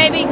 baby.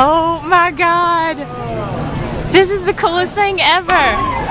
Oh my God, this is the coolest thing ever.